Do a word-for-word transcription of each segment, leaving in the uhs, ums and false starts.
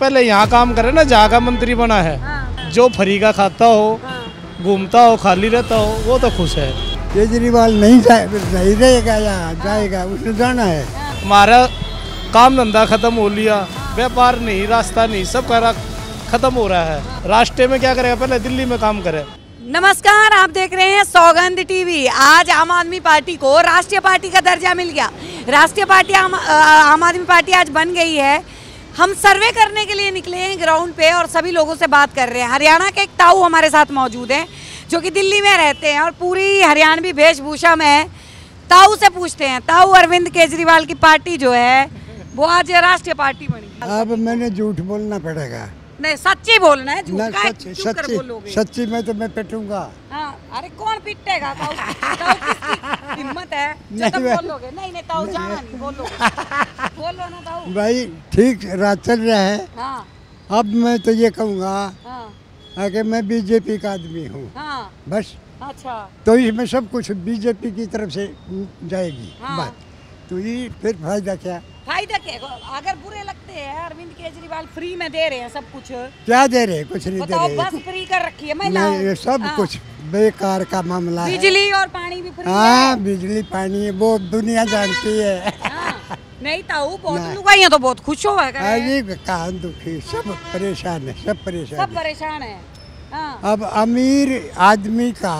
पहले यहाँ काम करे ना जहाँ का मंत्री बना है। जो फ्री का खाता हो, घूमता हो, खाली रहता हो, वो तो खुश है। केजरीवाल नहीं नहीं रहेगा यहाँ, जाएगा, उसने जाना है। हमारा काम धंधा खत्म हो लिया, व्यापार नहीं, रास्ता नहीं, सब का खत्म हो रहा है। रास्ते में क्या करेगा, पहले दिल्ली में काम करे। नमस्कार, आप देख रहे हैं सौगंध टीवी। आज आम आदमी पार्टी को राष्ट्रीय पार्टी का दर्जा मिल गया। राष्ट्रीय पार्टी आम आम आदमी पार्टी आज बन गई है। हम सर्वे करने के लिए निकले हैं ग्राउंड पे और सभी लोगों से बात कर रहे हैं। हरियाणा के एक ताऊ हमारे साथ मौजूद हैं जो कि दिल्ली में रहते हैं और पूरी हरियाणवी वेशभूषा में है। ताऊ से पूछते हैं, ताऊ, अरविंद केजरीवाल की पार्टी जो है वो आज राष्ट्रीय पार्टी बनी। अब मैंने झूठ बोलना पड़ेगा, नहीं सच्ची बोलना है। झूठ का चुप कर बोलोगे? सच्ची में तो मैं पिटूंगा। हाँ, अरे कौन पिटेगा? ताऊ ताऊ किसकी हिम्मत है जो तुम बोलोगे? नहीं नहीं ताऊ जाना नहीं, बोलो बोलो ना ताऊ। भाई ठीक राज चल रहा है। हाँ। अब मैं तो ये कहूँगा हाँ। कि मैं बीजेपी का आदमी हूँ। हाँ। बस। अच्छा, तो इसमें सब कुछ बीजेपी की तरफ से जाएगी बात, तो ये फिर फायदा क्या? फायदा क्या? अगर बुरे लगते हैं, अरविंद केजरीवाल फ्री में दे रहे हैं सब कुछ। क्या दे रहे हैं? कुछ नहीं दे रहे। बस फ्री कर रखी है महिलाओं सब आ, कुछ बेकार का मामला है। बिजली और पानी भी फ्री। हाँ, बिजली पानी वो दुनिया जानती है। आ, नहीं ताऊ, बहुत लुगाइयाँ तो बहुत खुश हो कहा, दुखी सब परेशान है, सब परेशान सब परेशान है। अब अमीर आदमी का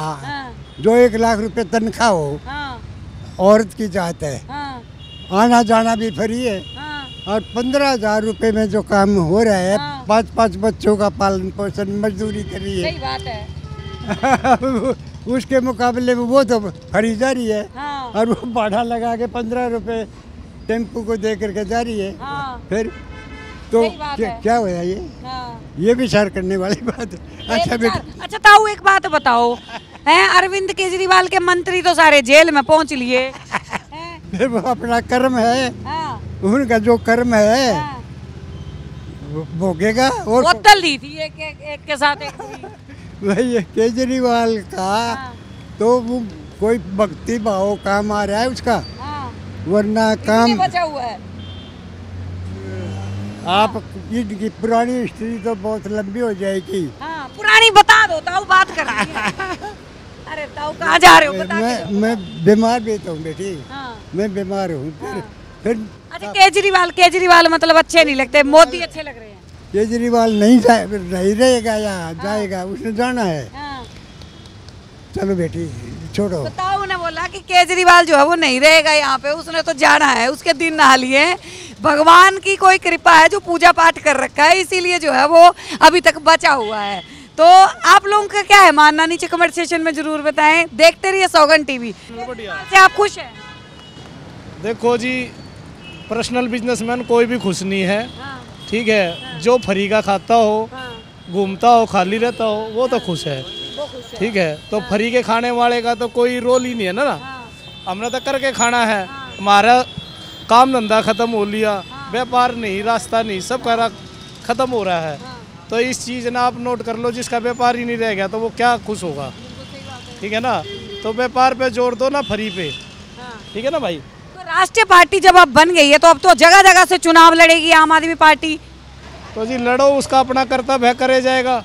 जो एक लाख रुपए तनख्वाह हो, औरत की जात है, आना जाना भी फ्री है। हाँ। और पंद्रह हजार रूपए में जो काम हो रहा है। हाँ। पाँच पाँच बच्चों का पालन पोषण मजदूरी करी है, सही बात है। उसके मुकाबले में वो तो फ्री जा रही है। हाँ। और वो भाड़ा लगा के पंद्रह रूपए टेम्पू को दे करके जा रही है। हाँ। फिर तो क्या, क्या हो रहा है ये? हाँ। ये विचार करने वाली बात है। अच्छा अच्छा ताऊ, एक बात बताओ, अरविंद केजरीवाल के मंत्री तो सारे जेल में पहुँच लिए, वो अपना कर्म है। हाँ। उनका जो कर्म है। हाँ। वो भोगेगा। और बोतल दी थी एक एक, एक के साथ एक भाई केजरीवाल का। हाँ। तो वो कोई भक्ति भाव काम आ रहा है उसका। हाँ। वरना काम बचा हुआ है। आप इनकी पुरानी हिस्ट्री तो बहुत लंबी हो जाएगी। हाँ, पुरानी बता दो ताऊ, बात कर रही है। अरे ताऊ कहाँ जा रहे हो? बता मैं के मैं बीमार भी तो हूँ बेटी। हाँ। मैं बीमार हूँ। हाँ। फिर अच्छा, केजरीवाल केजरीवाल मतलब अच्छे नहीं लगते, मोदी अच्छे लग रहे हैं। केजरीवाल नहीं जा, नहीं रहेगा यहाँ, जाएगा, उसने जाना है। हाँ। चलो बेटी छोड़ो। तो ताऊ ने बोला कि केजरीवाल जो है वो नहीं रहेगा यहाँ पे, उसने तो जाना है, उसके दिन नहाली है। भगवान की कोई कृपा है जो पूजा पाठ कर रखा है, इसीलिए जो है वो अभी तक बचा हुआ है। तो आप लोगों का क्या है मानना, नीचे कमेंट सेक्शन में जरूर बताएं। देखते रहिए सौगंध टीवी। से आप खुश हैं? देखो जी, पर्सनल बिजनेसमैन कोई भी खुश नहीं है। ठीक है। हाँ। जो फ्री का खाता हो, घूमता हो, खाली रहता हो, वो तो खुश है। ठीक है। तो फ्री के खाने वाले का तो कोई रोल ही नहीं है ना। हमने तो करके खाना है। हमारा काम धंधा खत्म हो लिया, व्यापार नहीं, रास्ता नहीं, सब का खत्म हो रहा है। तो इस चीज़ ना आप नोट कर लो, जिसका व्यापार ही नहीं रह गया तो वो क्या खुश होगा? ठीक है ना। तो व्यापार पे जोर दो ना, फ्री पे। ठीक है ना भाई। तो राष्ट्रीय पार्टी जब अब बन गई है तो अब तो जगह जगह से चुनाव लड़ेगी आम आदमी पार्टी। तो जी लड़ो, उसका अपना कर्तव्य है, करे जाएगा।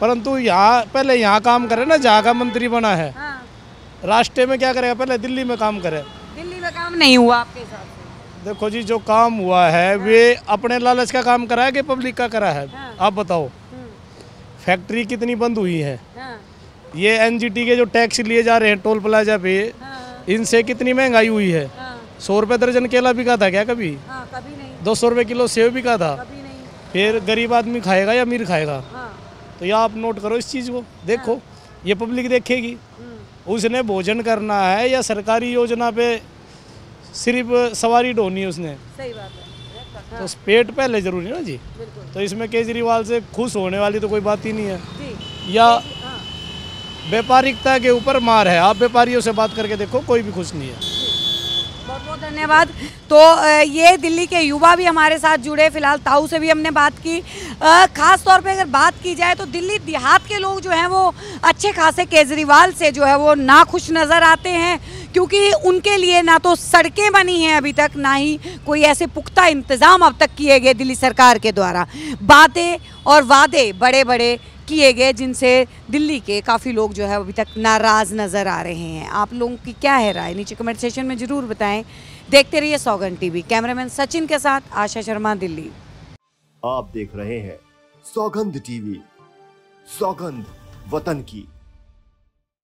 परंतु यहाँ पहले यहाँ काम करे ना जहाँ का मंत्री बना है। राष्ट्रीय में क्या करेगा, पहले दिल्ली में काम करे। दिल्ली में काम नहीं हुआ आपके हिसाब से? देखो जी, जो काम हुआ है वे अपने लालच का काम करा है कि पब्लिक का करा है? हाँ। आप बताओ, फैक्ट्री कितनी बंद हुई है। हाँ। ये एनजीटी के जो टैक्स लिए जा रहे हैं टोल प्लाजा पे। हाँ। इनसे कितनी महंगाई हुई है। हाँ। सौ रुपये दर्जन केला बिका था क्या कभी? हाँ, कभी नहीं। दो सौ रुपये किलो सेब बिका था, कभी नहीं। फिर गरीब आदमी खाएगा या अमीर खाएगा? हाँ। तो यह आप नोट करो, इस चीज़ को देखो। हाँ। ये पब्लिक देखेगी, उसने भोजन करना है या सरकारी योजना पे सिर्फ सवारी ढोनी उसने, सही बात है। तो पेट पहले जरूरी है ना जी। तो इसमें केजरीवाल से खुश होने वाली तो कोई बात ही नहीं है। या व्यापारिकता के ऊपर मार है, आप व्यापारियों से बात करके देखो, कोई भी खुश नहीं है। बहुत बहुत धन्यवाद। तो ये दिल्ली के युवा भी हमारे साथ जुड़े, फिलहाल ताऊ से भी हमने बात की। खास तौर पे अगर बात की जाए तो दिल्ली देहात के लोग जो हैं वो अच्छे खासे केजरीवाल से जो है वो नाखुश नज़र आते हैं, क्योंकि उनके लिए ना तो सड़कें बनी हैं अभी तक, ना ही कोई ऐसे पुख्ता इंतज़ाम अब तक किए गए दिल्ली सरकार के द्वारा। बातें और वादे बड़े बड़े किए गए जिनसे दिल्ली के काफ़ी लोग जो है अभी तक नाराज़ नज़र आ रहे हैं। आप लोगों की क्या है राय, नीचे कमेंट सेक्शन में ज़रूर बताएं। देखते रहिए सौगंध टीवी। कैमरामैन सचिन के साथ आशा शर्मा, दिल्ली। आप देख रहे हैं सौगंध टीवी। सौगंध वतन की।